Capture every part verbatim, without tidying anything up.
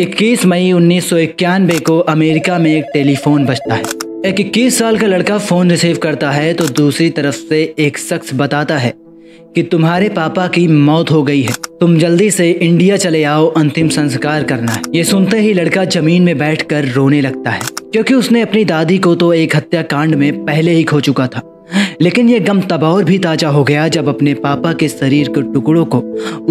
इक्कीस मई उन्नीस सौ इक्यानवे को अमेरिका में एक टेलीफोन बजता है। एक इक्कीस साल का लड़का फ़ोन रिसीव करता है तो दूसरी तरफ से एक शख्स बताता है कि तुम्हारे पापा की मौत हो गई है, तुम जल्दी से इंडिया चले आओ, अंतिम संस्कार करना है। ये सुनते ही लड़का जमीन में बैठकर रोने लगता है क्योंकि उसने अपनी दादी को तो एक हत्याकांड में पहले ही खो चुका था, लेकिन यह गम तब और भी ताजा हो गया जब अपने पापा के शरीर के टुकड़ों को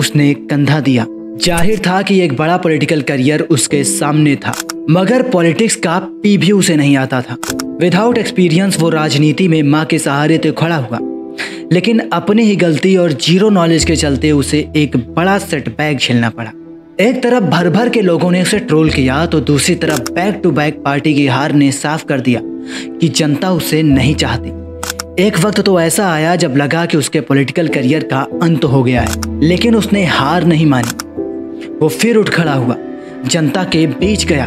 उसने कंधा दिया। जाहिर था कि एक बड़ा पॉलिटिकल करियर उसके सामने था, मगर पॉलिटिक्स का पी भी उसे नहीं आता था। विदाउट एक्सपीरियंस वो राजनीति में माँ के सहारे तो खड़ा हुआ, लेकिन अपनी ही गलती और जीरो नॉलेज के चलते उसे एक बड़ा सेटबैक झेलना पड़ा। एक तरफ भर भर के लोगों ने उसे ट्रोल किया तो दूसरी तरफ बैक टू बैक पार्टी की हार ने साफ कर दिया कि जनता उसे नहीं चाहती। एक वक्त तो ऐसा आया जब लगा कि उसके पॉलिटिकल करियर का अंत हो गया है, लेकिन उसने हार नहीं मानी। वो फिर उठ खड़ा हुआ, जनता के बीच गया,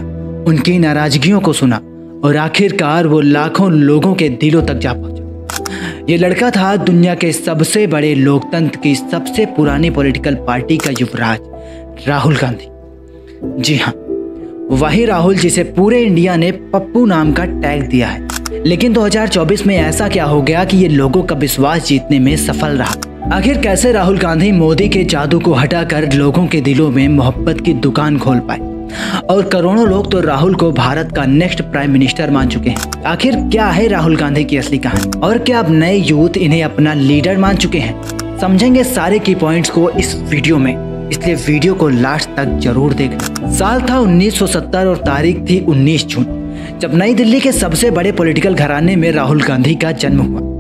उनकी नाराजगियों को सुना और आखिरकार वो लाखों लोगों के दिलों तक जा पहुंचा। ये लड़का था दुनिया के सबसे बड़े लोकतंत्र की सबसे पुरानी पॉलिटिकल पार्टी का युवराज, राहुल गांधी। जी हाँ, वही राहुल जिसे पूरे इंडिया ने पप्पू नाम का टैग दिया है। लेकिन दो हज़ार चौबीस में ऐसा क्या हो गया कि ये लोगों का विश्वास जीतने में सफल रहा? आखिर कैसे राहुल गांधी मोदी के जादू को हटाकर लोगों के दिलों में मोहब्बत की दुकान खोल पाए और करोड़ों लोग तो राहुल को भारत का नेक्स्ट प्राइम मिनिस्टर मान चुके हैं। आखिर क्या है राहुल गांधी की असली कहानी और क्या अब नए यूथ इन्हें अपना लीडर मान चुके हैं? समझेंगे सारे की पॉइंट्स को इस वीडियो में, इसलिए वीडियो को लास्ट तक जरूर देखना। साल था उन्नीस सौ सत्तर और तारीख थी उन्नीस जून, जब नई दिल्ली के सबसे बड़े पॉलिटिकल घराने में राहुल गांधी का जन्म हुआ।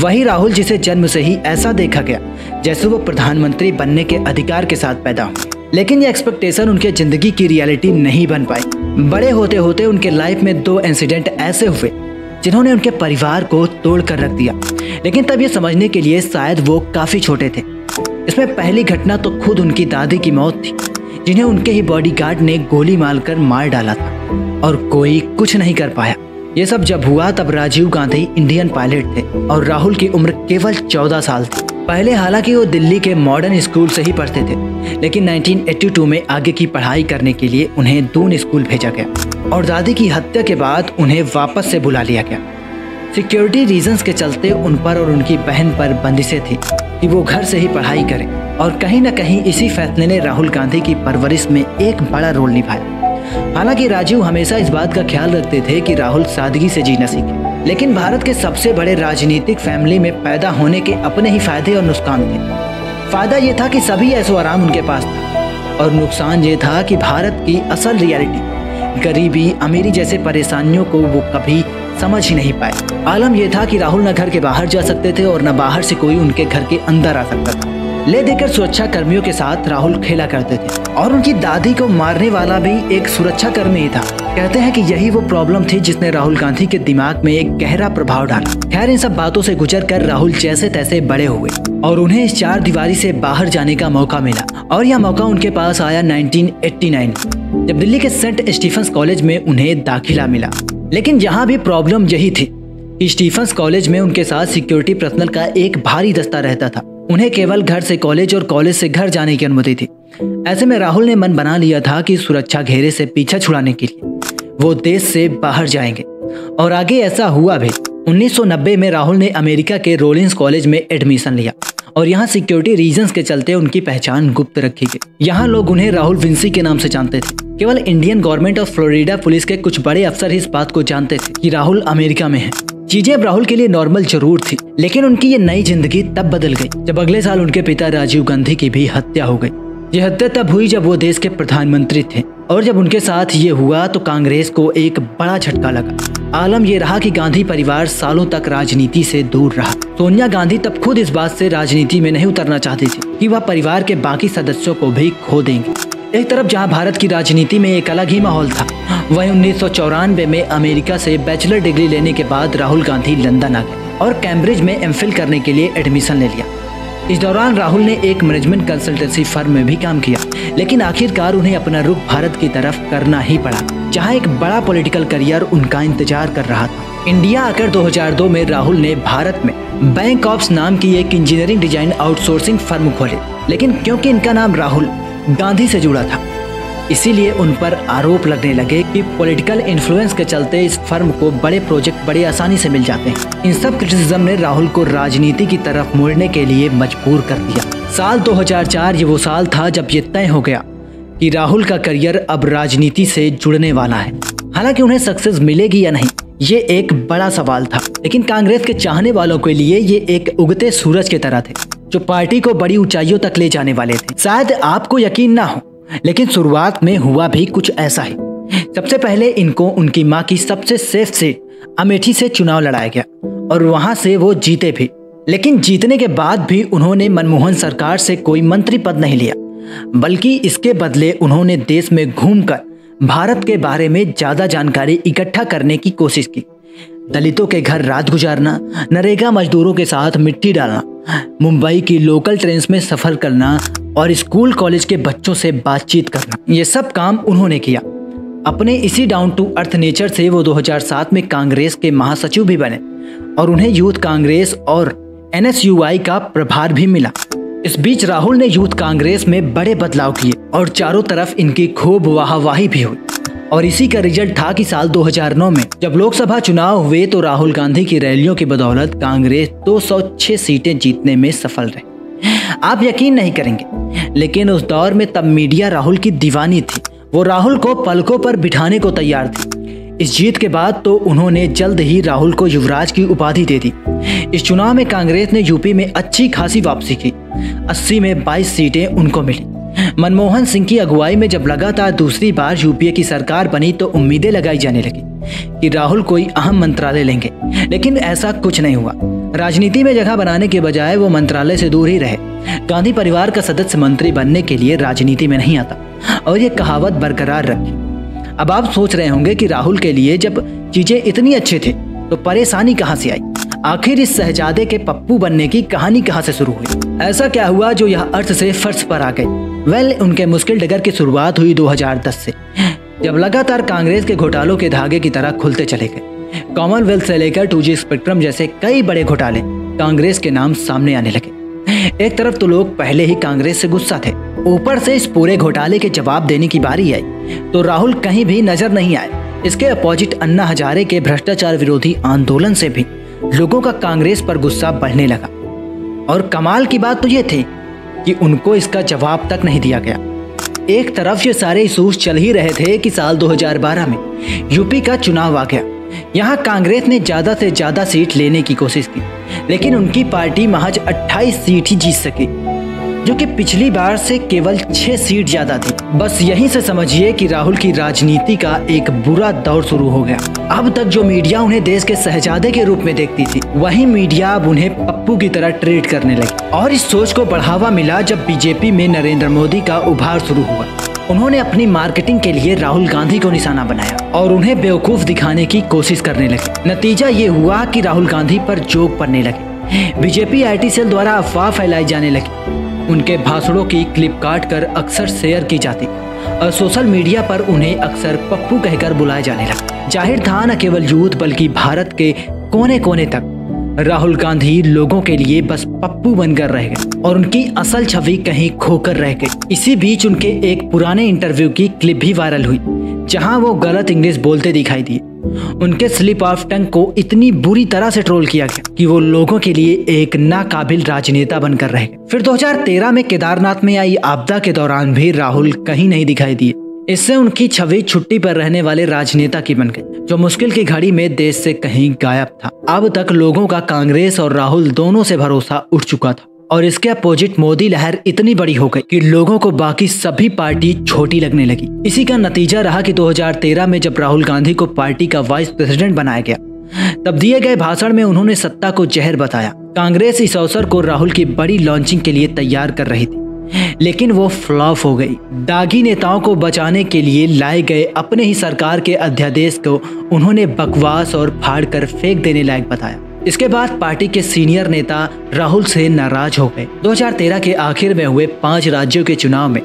वही राहुल जिसे जन्म से ही ऐसा देखा गया जैसे वो प्रधानमंत्री बनने के अधिकार के साथ पैदा हुए, लेकिन ये एक्सपेक्टेशन उनके जिंदगी की रियलिटी नहीं बन पाई। बड़े होते होते उनके लाइफ में दो इंसिडेंट ऐसे हुए जिन्होंने उनके परिवार को तोड़ कर रख दिया, लेकिन तब ये समझने के लिए शायद वो काफी छोटे थे। इसमें पहली घटना तो खुद उनकी दादी की मौत थी, जिन्हें उनके ही बॉडीगार्ड ने गोली मारकर मार डाला था और कोई कुछ नहीं कर पाया। ये सब जब हुआ तब राजीव गांधी इंडियन पायलट थे और राहुल की उम्र केवल चौदह साल थी। पहले हालांकि वो दिल्ली के मॉडर्न स्कूल से ही पढ़ते थे, लेकिन उन्नीस सौ बयासी में आगे की पढ़ाई करने के लिए उन्हें दून स्कूल भेजा गया और दादी की हत्या के बाद उन्हें वापस से बुला लिया गया। सिक्योरिटी रीजंस के चलते उन पर और उनकी बहन पर बंदिशें थी कि वो घर से ही पढ़ाई करें, और कहीं ना कहीं इसी फैसले ने राहुल गांधी की परवरिश में एक बड़ा रोल निभाया। हालांकि राजीव हमेशा इस बात का ख्याल रखते थे कि राहुल सादगी से जीना सीखे, लेकिन भारत के सबसे बड़े राजनीतिक फैमिली में पैदा होने के अपने ही फायदे और नुकसान थे। फायदा ये था कि सभी ऐसो आराम उनके पास था, और नुकसान ये था कि भारत की असल रियलिटी, गरीबी अमीरी जैसे परेशानियों को वो कभी समझ ही नहीं पाए। आलम यह था कि राहुल न घर के बाहर जा सकते थे और न बाहर से कोई उनके घर के अंदर आ सकता था। ले देकर सुरक्षा कर्मियों के साथ राहुल खेला करते थे, और उनकी दादी को मारने वाला भी एक सुरक्षा कर्मी ही था। कहते हैं कि यही वो प्रॉब्लम थी जिसने राहुल गांधी के दिमाग में एक गहरा प्रभाव डाला। खैर, इन सब बातों से गुजरकर राहुल जैसे तैसे बड़े हुए और उन्हें इस चार दीवारी से बाहर जाने का मौका मिला, और यह मौका उनके पास आया उन्नीस सौ नवासी, जब दिल्ली के सेंट स्टीफेंस कॉलेज में उन्हें दाखिला मिला। लेकिन यहाँ भी प्रॉब्लम यही थी, स्टीफेंस कॉलेज में उनके साथ सिक्योरिटी पर्सनल का एक भारी दस्ता रहता था। उन्हें केवल घर से कॉलेज और कॉलेज से घर जाने की अनुमति थी। ऐसे में राहुल ने मन बना लिया था कि सुरक्षा घेरे से पीछा छुड़ाने के लिए वो देश से बाहर जाएंगे, और आगे ऐसा हुआ भी। उन्नीस सौ नब्बे में राहुल ने अमेरिका के रोलिंस कॉलेज में एडमिशन लिया, और यहाँ सिक्योरिटी रीजंस के चलते उनकी पहचान गुप्त रखी गई। यहाँ लोग उन्हें राहुल विंसी के नाम से जानते थे। केवल इंडियन गवर्नमेंट और फ्लोरिडा पुलिस के कुछ बड़े अफसर इस बात को जानते थे कि राहुल अमेरिका में है। चीजें अब राहुल के लिए नॉर्मल जरूर थी, लेकिन उनकी ये नई जिंदगी तब बदल गई जब अगले साल उनके पिता राजीव गांधी की भी हत्या हो गई। ये हत्या तब हुई जब वो देश के प्रधानमंत्री थे, और जब उनके साथ ये हुआ तो कांग्रेस को एक बड़ा झटका लगा। आलम ये रहा कि गांधी परिवार सालों तक राजनीति से दूर रहा। सोनिया गांधी तब खुद इस बात से राजनीति में नहीं उतरना चाहती थी कि वह परिवार के बाकी सदस्यों को भी खो देंगे। एक तरफ जहाँ भारत की राजनीति में एक अलग ही माहौल था, वहीं उन्नीस सौ चौरानवे में अमेरिका से बैचलर डिग्री लेने के बाद राहुल गांधी लंदन आ गए और कैम्ब्रिज में एम फिल करने के लिए एडमिशन ले लिया। इस दौरान राहुल ने एक मैनेजमेंट कंसल्टेंसी फर्म में भी काम किया, लेकिन आखिरकार उन्हें अपना रुख भारत की तरफ करना ही पड़ा, जहां एक बड़ा पॉलिटिकल करियर उनका इंतजार कर रहा था। इंडिया आकर दो हज़ार दो में राहुल ने भारत में बैंक ऑप्स नाम की एक इंजीनियरिंग डिजाइन आउटसोर्सिंग फर्म खोली, लेकिन क्योंकि इनका नाम राहुल गांधी से जुड़ा था, इसीलिए उन पर आरोप लगने लगे कि पॉलिटिकल इन्फ्लुएंस के चलते इस फर्म को बड़े प्रोजेक्ट बड़े आसानी से मिल जाते हैं। इन सब क्रिटिसिज्म ने राहुल को राजनीति की तरफ मोड़ने के लिए मजबूर कर दिया। साल दो हज़ार चार ये वो साल था जब ये तय हो गया कि राहुल का करियर अब राजनीति से जुड़ने वाला है। हालांकि उन्हें सक्सेस मिलेगी या नहीं ये एक बड़ा सवाल था, लेकिन कांग्रेस के चाहने वालों के लिए ये एक उगते सूरज की तरह थे जो पार्टी को बड़ी ऊंचाइयों तक ले जाने वाले थे। शायद आपको यकीन ना हो, लेकिन शुरुआत में हुआ भी कुछ ऐसा ही। सबसे पहले इनको उनकी माँ की सबसे सेफ सीट अमेठी से चुनाव लड़ाया गया और वहाँ से वो जीते भी, लेकिन जीतने के बाद भी उन्होंने मनमोहन सरकार से कोई मंत्री पद नहीं लिया, बल्कि इसके बदले उन्होंने देश में घूमकर भारत के बारे में ज्यादा जानकारी इकट्ठा करने की कोशिश की। दलितों के घर रात गुजारना, नरेगा मजदूरों के साथ मिट्टी डालना, मुंबई की लोकल ट्रेन्स में सफर करना और स्कूल कॉलेज के बच्चों से बातचीत करना, ये सब काम उन्होंने किया। अपने इसी डाउन टू अर्थ नेचर से वो दो हज़ार सात में कांग्रेस के महासचिव भी बने और उन्हें यूथ कांग्रेस और एन एस यू आई का प्रभार भी मिला। इस बीच राहुल ने यूथ कांग्रेस में बड़े बदलाव किए और चारों तरफ इनकी खूब वाहवाही भी हुई और इसी का रिजल्ट था कि साल दो हज़ार नौ में जब लोकसभा चुनाव हुए तो राहुल गांधी की रैलियों की बदौलत कांग्रेस दो सौ छह सीटें जीतने में सफल रही। आप यकीन नहीं करेंगे, लेकिन उस दौर में तब मीडिया राहुल की दीवानी थी। वो राहुल को पलकों पर बिठाने को तैयार थी। इस जीत के बाद तो उन्होंने जल्द ही राहुल को युवराज की उपाधि दे दी। इस चुनाव में कांग्रेस ने यूपी में अच्छी खासी वापसी की, अस्सी में बाईस सीटें उनको मिली। मनमोहन सिंह की अगुवाई में जब लगातार दूसरी बार यूपीए की सरकार बनी तो उम्मीदें लगाई जाने लगी कि राहुल कोई अहम मंत्रालय लेंगे, लेकिन ऐसा कुछ नहीं हुआ। राजनीति में जगह बनाने के बजाय वो मंत्रालय से दूर ही रहे। गांधी परिवार का सदस्य मंत्री बनने के लिए राजनीति में नहीं आता और ये कहावत बरकरार रखी। अब आप सोच रहे होंगे कि राहुल के लिए जब चीजें इतनी अच्छी थी तो परेशानी कहाँ से आई, आखिर इस शहजादे के पप्पू बनने की कहानी कहाँ से शुरू हुई, ऐसा क्या हुआ जो यह अर्थ से फर्श पर आ गए। वेल, उनके मुश्किल डगर की शुरुआत हुई दो हज़ार दस से, जब लगातार कांग्रेस के घोटालों के धागे की तरह खुलते चले गए। कॉमनवेल्थ से लेकर टू जी स्पेक्ट्रम जैसे कई बड़े घोटाले कांग्रेस के नाम सामने आने लगे। एक तरफ तो लोग पहले ही कांग्रेस से गुस्सा थे, ऊपर से इस पूरे घोटाले के जवाब देने की बारी आई तो राहुल कहीं भी नजर नहीं आए। इसके अपोजिट अन्ना हजारे के भ्रष्टाचार विरोधी आंदोलन से भी लोगों का कांग्रेस पर गुस्सा बढ़ने लगा और कमाल की बात तो ये थी कि उनको इसका जवाब तक नहीं दिया गया। एक तरफ ये सारे इशूज चल ही रहे थे कि साल दो हज़ार बारह में यूपी का चुनाव आ गया। यहाँ कांग्रेस ने ज्यादा से ज्यादा सीट लेने की कोशिश की, लेकिन उनकी पार्टी महज अट्ठाईस सीट ही जीत सकी, जो कि पिछली बार से केवल छह सीट ज्यादा थी। बस यहीं से समझिए कि राहुल की राजनीति का एक बुरा दौर शुरू हो गया। अब तक जो मीडिया उन्हें देश के शहजादे के रूप में देखती थी, वही मीडिया अब उन्हें पप्पू की तरह ट्रीट करने लगी और इस सोच को बढ़ावा मिला जब बीजेपी में नरेंद्र मोदी का उभार शुरू हुआ। उन्होंने अपनी मार्केटिंग के लिए राहुल गांधी को निशाना बनाया और उन्हें बेवकूफ दिखाने की कोशिश करने लगी। नतीजा ये हुआ कि राहुल गांधी पर जोक पड़ने लगे। बीजेपी आई टी सेल द्वारा अफवाह फैलाई जाने लगी, उनके भाषणों की क्लिप काट कर अक्सर शेयर की जाती और सोशल मीडिया पर उन्हें अक्सर पप्पू कहकर बुलाया जाने लगा। जाहिर था न केवल यूथ बल्कि भारत के कोने कोने तक राहुल गांधी लोगों के लिए बस पप्पू बनकर रह गए और उनकी असल छवि कहीं खोकर रह गई। इसी बीच उनके एक पुराने इंटरव्यू की क्लिप भी वायरल हुई जहां वो गलत इंग्लिश बोलते दिखाई दिए। उनके स्लिप ऑफ टंग को इतनी बुरी तरह से ट्रोल किया गया कि वो लोगों के लिए एक नाकाबिल राजनेता बनकर रह गए। फिर दो हज़ार तेरह में केदारनाथ में आई आपदा के दौरान भी राहुल कहीं नहीं दिखाई दिए। इससे उनकी छवि छुट्टी पर रहने वाले राजनेता की बन गई, जो मुश्किल की घड़ी में देश से कहीं गायब था। अब तक लोगों का कांग्रेस और राहुल दोनों से भरोसा उठ चुका था और इसके अपोजिट मोदी लहर इतनी बड़ी हो गई कि लोगों को बाकी सभी पार्टी छोटी लगने लगी। इसी का नतीजा रहा कि दो हज़ार तेरह में जब राहुल गांधी को पार्टी का वाइस प्रेसिडेंट बनाया गया, तब दिए गए भाषण में उन्होंने सत्ता को जहर बताया। कांग्रेस इस अवसर को राहुल की बड़ी लॉन्चिंग के लिए तैयार कर रही थी, लेकिन वो फ्लॉप हो गई। दागी नेताओं को बचाने के लिए लाए गए अपने ही सरकार के अध्यादेश को उन्होंने बकवास और फाड़कर फेंक देने लायक बताया। इसके बाद पार्टी के सीनियर नेता राहुल से नाराज हो गए। दो हज़ार तेरह के आखिर में हुए पांच राज्यों के चुनाव में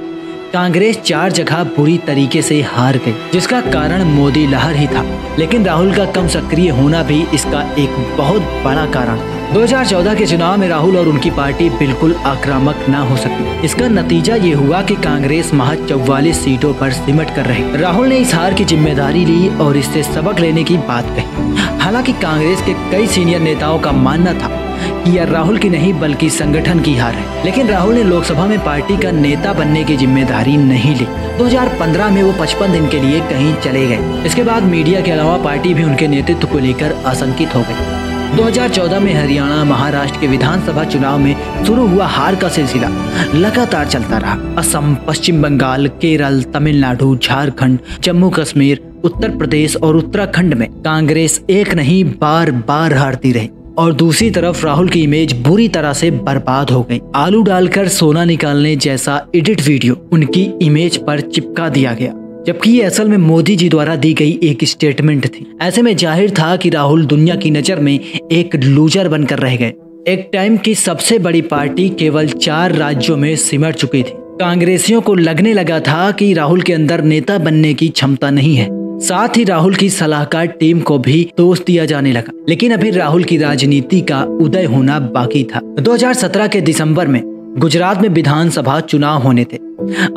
कांग्रेस चार जगह बुरी तरीके से हार गई, जिसका कारण मोदी लहर ही था, लेकिन राहुल का कम सक्रिय होना भी इसका एक बहुत बड़ा कारण था। दो हज़ार चौदह के चुनाव में राहुल और उनकी पार्टी बिल्कुल आक्रामक ना हो सकी। इसका नतीजा ये हुआ कि कांग्रेस महज चौवालीस सीटों पर सिमट कर रही। राहुल ने इस हार की जिम्मेदारी ली और इससे सबक लेने की बात कही। हालांकि कांग्रेस के कई सीनियर नेताओं का मानना था कि यह राहुल की नहीं बल्कि संगठन की हार है, लेकिन राहुल ने लोकसभा में पार्टी का नेता बनने की जिम्मेदारी नहीं ली। दो हज़ार पंद्रह में वो पचपन दिन के लिए कहीं चले गए। इसके बाद मीडिया के अलावा पार्टी भी उनके नेतृत्व को लेकर आशंकित हो गई। दो हज़ार चौदह में हरियाणा महाराष्ट्र के विधानसभा चुनाव में शुरू हुआ हार का सिलसिला लगातार चलता रहा। असम, पश्चिम बंगाल, केरल, तमिलनाडु, झारखंड, जम्मू कश्मीर, उत्तर प्रदेश और उत्तराखंड में कांग्रेस एक नहीं बार बार हारती रही और दूसरी तरफ राहुल की इमेज बुरी तरह से बर्बाद हो गई। आलू डालकर सोना निकालने जैसा एडिट वीडियो उनकी इमेज पर चिपका दिया गया, जबकि ये असल में मोदी जी द्वारा दी गई एक स्टेटमेंट थी। ऐसे में जाहिर था कि राहुल दुनिया की नज़र में एक लूजर बनकर रह गए। एक टाइम की सबसे बड़ी पार्टी केवल चार राज्यों में सिमट चुकी थी। कांग्रेसियों को लगने लगा था कि राहुल के अंदर नेता बनने की क्षमता नहीं है। साथ ही राहुल की सलाहकार टीम को भी दोष दिया जाने लगा, लेकिन अभी राहुल की राजनीति का उदय होना बाकी था। दो हज़ार सत्रह के दिसंबर में गुजरात में विधानसभा चुनाव होने थे।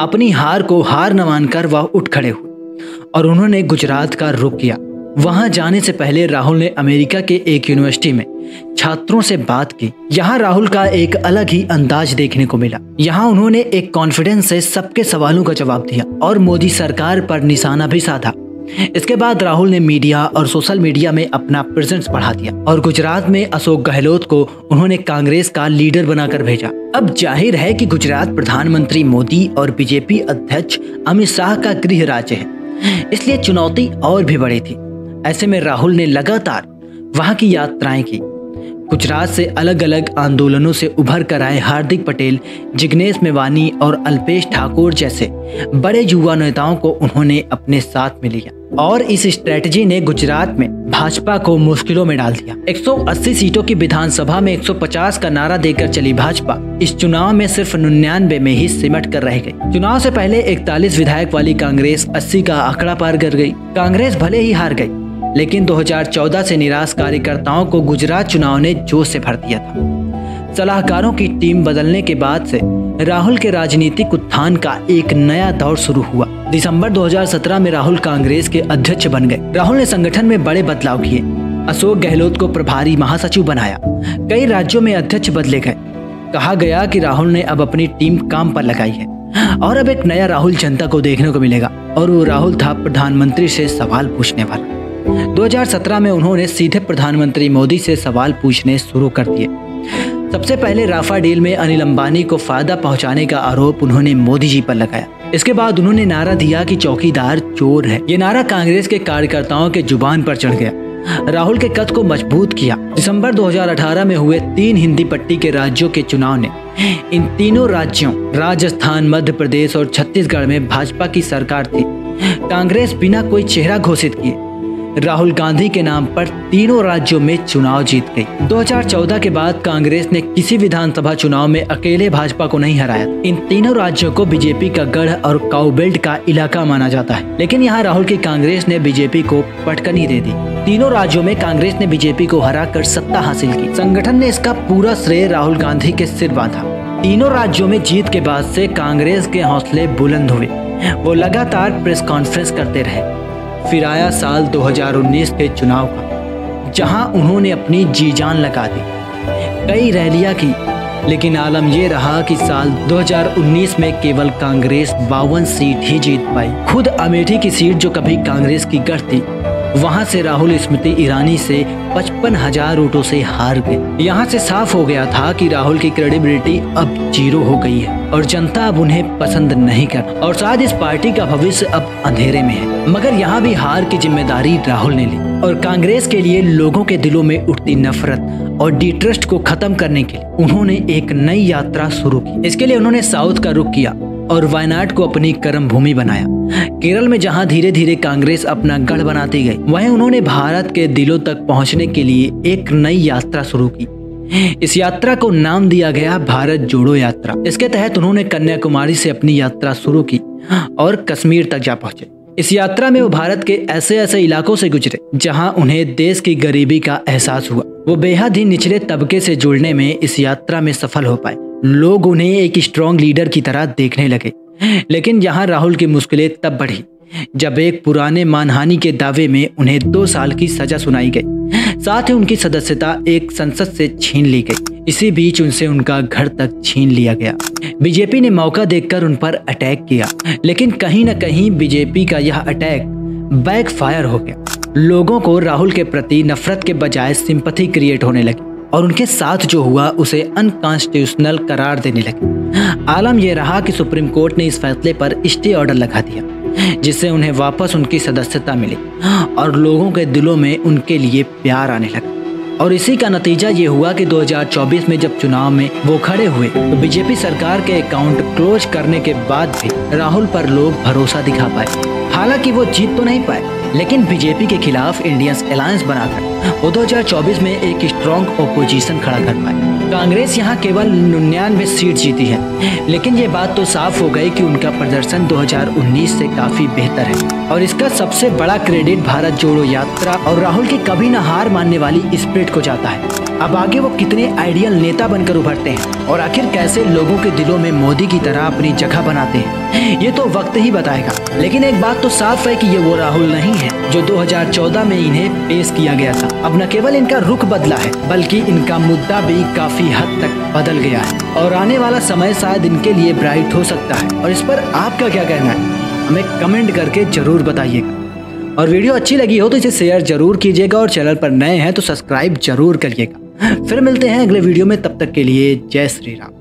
अपनी हार को हार न मानकर वह उठ खड़े हुए और उन्होंने गुजरात का रुख किया। वहां जाने से पहले राहुल ने अमेरिका के एक यूनिवर्सिटी में छात्रों से बात की। यहाँ राहुल का एक अलग ही अंदाज देखने को मिला। यहाँ उन्होंने एक कॉन्फिडेंस से सबके सवालों का जवाब दिया और मोदी सरकार पर निशाना भी साधा। इसके बाद राहुल ने मीडिया और सोशल मीडिया में अपना प्रेजेंस बढ़ा दिया और गुजरात में अशोक गहलोत को उन्होंने कांग्रेस का लीडर बनाकर भेजा। अब जाहिर है कि गुजरात प्रधानमंत्री मोदी और बीजेपी अध्यक्ष अमित शाह का गृह राज्य है, इसलिए चुनौती और भी बड़ी थी। ऐसे में राहुल ने लगातार वहां की यात्राएं की। गुजरात से अलग अलग आंदोलनों से उभर कर आए हार्दिक पटेल, जिग्नेश मेवानी और अल्पेश ठाकुर जैसे बड़े युवा नेताओं को उन्होंने अपने साथ में लिया और इस स्ट्रेटजी ने गुजरात में भाजपा को मुश्किलों में डाल दिया। एक सौ अस्सी सीटों की विधानसभा में एक सौ पचास का नारा देकर चली भाजपा इस चुनाव में सिर्फ निन्यानवे में ही सिमट कर रह गई। चुनाव से पहले इकतालीस विधायक वाली कांग्रेस अस्सी का आंकड़ा पार कर गई। कांग्रेस भले ही हार गई, लेकिन दो हज़ार चौदह से निराश कार्यकर्ताओं को गुजरात चुनाव ने जोश से भर दिया था। सलाहकारों की टीम बदलने के बाद से राहुल के राजनीतिक उत्थान का एक नया दौर शुरू हुआ। दिसंबर दो हज़ार सत्रह में राहुल कांग्रेस के अध्यक्ष बन गए। राहुल ने संगठन में बड़े बदलाव किए। अशोक गहलोत को प्रभारी महासचिव बनाया। कई राज्यों में अध्यक्ष बदले गए। कहा गया कि राहुल ने अब अपनी टीम काम पर लगाई है और अब एक नया राहुल जनता को देखने को मिलेगा और वो राहुल था प्रधानमंत्री से सवाल पूछने वाला। दो हज़ार सत्रह में उन्होंने सीधे प्रधानमंत्री मोदी से सवाल पूछने शुरू कर दिए। सबसे पहले राफा डील में अनिल अंबानी को फायदा पहुंचाने का आरोप उन्होंने मोदी जी पर लगाया। इसके बाद उन्होंने नारा दिया कि चौकीदार चोर है। ये नारा कांग्रेस के कार्यकर्ताओं के जुबान पर चढ़ गया। राहुल के कद को मजबूत किया। दिसंबर दो हज़ार अठारह में हुए तीन हिंदी पट्टी के राज्यों के चुनाव ने इन तीनों राज्यों राजस्थान, मध्य प्रदेश और छत्तीसगढ़ में भाजपा की सरकार थी। कांग्रेस बिना कोई चेहरा घोषित किए राहुल गांधी के नाम पर तीनों राज्यों में चुनाव जीत गई। दो हज़ार चौदह के बाद कांग्रेस ने किसी विधानसभा चुनाव में अकेले भाजपा को नहीं हराया। इन तीनों राज्यों को बीजेपी का गढ़ और काउबेल्ट का इलाका माना जाता है, लेकिन यहाँ राहुल की कांग्रेस ने बीजेपी को पटकनी दे दी। तीनों राज्यों में कांग्रेस ने बीजेपी को हरा कर सत्ता हासिल की। संगठन ने इसका पूरा श्रेय राहुल गांधी के सिर बांधा। तीनों राज्यों में जीत के बाद से कांग्रेस के हौसले बुलंद हुए। वो लगातार प्रेस कॉन्फ्रेंस करते रहे। फिर आया साल दो हज़ार उन्नीस के चुनाव का, जहां उन्होंने अपनी जी जान लगा दी। कई रैलियां की, लेकिन आलम यह रहा कि साल दो हज़ार उन्नीस में केवल कांग्रेस बावन सीट ही जीत पाई। खुद अमेठी की सीट जो कभी कांग्रेस की गढ़ थी, वहां से राहुल स्मृति ईरानी से पचपन हजार वोटों से हार गए। यहां से साफ हो गया था कि राहुल की क्रेडिबिलिटी अब जीरो हो गई है और जनता अब उन्हें पसंद नहीं कर और शायद इस पार्टी का भविष्य अब अंधेरे में है। मगर यहाँ भी हार की जिम्मेदारी राहुल ने ली और कांग्रेस के लिए लोगों के दिलों में उठती नफरत और डिट्रस्ट को खत्म करने के लिए उन्होंने एक नई यात्रा शुरू की। इसके लिए उन्होंने साउथ का रुख किया और वायनाड को अपनी कर्म भूमि बनाया। केरल में जहां धीरे धीरे कांग्रेस अपना गढ़ बनाती गई, वहीं उन्होंने भारत के दिलों तक पहुंचने के लिए एक नई यात्रा शुरू की। इस यात्रा को नाम दिया गया भारत जोड़ो यात्रा। इसके तहत उन्होंने कन्याकुमारी से अपनी यात्रा शुरू की और कश्मीर तक जा पहुंचे। इस यात्रा में वो भारत के ऐसे ऐसे इलाकों से गुजरे जहां उन्हें देश की गरीबी का एहसास हुआ। वो बेहद ही निचले तबके से जुड़ने में इस यात्रा में सफल हो पाए। लोग उन्हें एक स्ट्रॉन्ग लीडर की तरह देखने लगे। लेकिन यहां राहुल की मुश्किलें तब बढ़ी जब एक पुराने मानहानि के दावे में उन्हें दो साल की सजा सुनाई गई। साथ ही उनकी सदस्यता एक संसद से छीन ली गई। इसी बीच उनसे उनका घर तक छीन लिया गया। बीजेपी ने मौका देखकर उन पर अटैक किया, लेकिन कहीं न कहीं बीजेपी का यह अटैक बैकफायर हो गया। लोगों को राहुल के प्रति नफरत के बजाय सिंपैथी क्रिएट होने लगी और उनके साथ जो हुआ उसे अनकॉन्स्टिट्यूशनल करार देने लगे। आलम यह रहा कि सुप्रीम कोर्ट ने इस फैसले पर स्टे ऑर्डर लगा दिया, जिससे उन्हें वापस उनकी सदस्यता मिली और लोगों के दिलों में उनके लिए प्यार आने लगा। और इसी का नतीजा ये हुआ कि दो हज़ार चौबीस में जब चुनाव में वो खड़े हुए तो बीजेपी सरकार के अकाउंट क्लोज करने के बाद भी राहुल पर लोग भरोसा दिखा पाए। हालांकि वो जीत तो नहीं पाए, लेकिन बीजेपी के खिलाफ इंडियंस अलायंस बनाकर वो दो हज़ार चौबीस में एक स्ट्रॉन्ग ओपोजिशन खड़ा कर पाए। कांग्रेस यहाँ केवल निन्यानवे सीट जीती है, लेकिन ये बात तो साफ हो गई कि उनका प्रदर्शन दो हज़ार उन्नीस से काफी बेहतर है। और इसका सबसे बड़ा क्रेडिट भारत जोड़ो यात्रा और राहुल की कभी न हार मानने वाली स्पिरिट को जाता है। अब आगे वो कितने आइडियल नेता बनकर उभरते हैं और आखिर कैसे लोगों के दिलों में मोदी की तरह अपनी जगह बनाते हैं, ये तो वक्त ही बताएगा। लेकिन एक बात तो साफ है कि ये वो राहुल नहीं है जो दो हज़ार चौदह में इन्हें पेश किया गया था। अब न केवल इनका रुख बदला है, बल्कि इनका मुद्दा भी काफी हद तक बदल गया है और आने वाला समय शायद इनके लिए ब्राइट हो सकता है। और इस पर आपका क्या कहना है, हमें कमेंट करके जरूर बताइएगा। और वीडियो अच्छी लगी हो तो इसे शेयर जरूर कीजिएगा और चैनल पर नए हैं तो सब्सक्राइब जरूर करिएगा। फिर मिलते हैं अगले वीडियो में, तब तक के लिए जय श्री राम।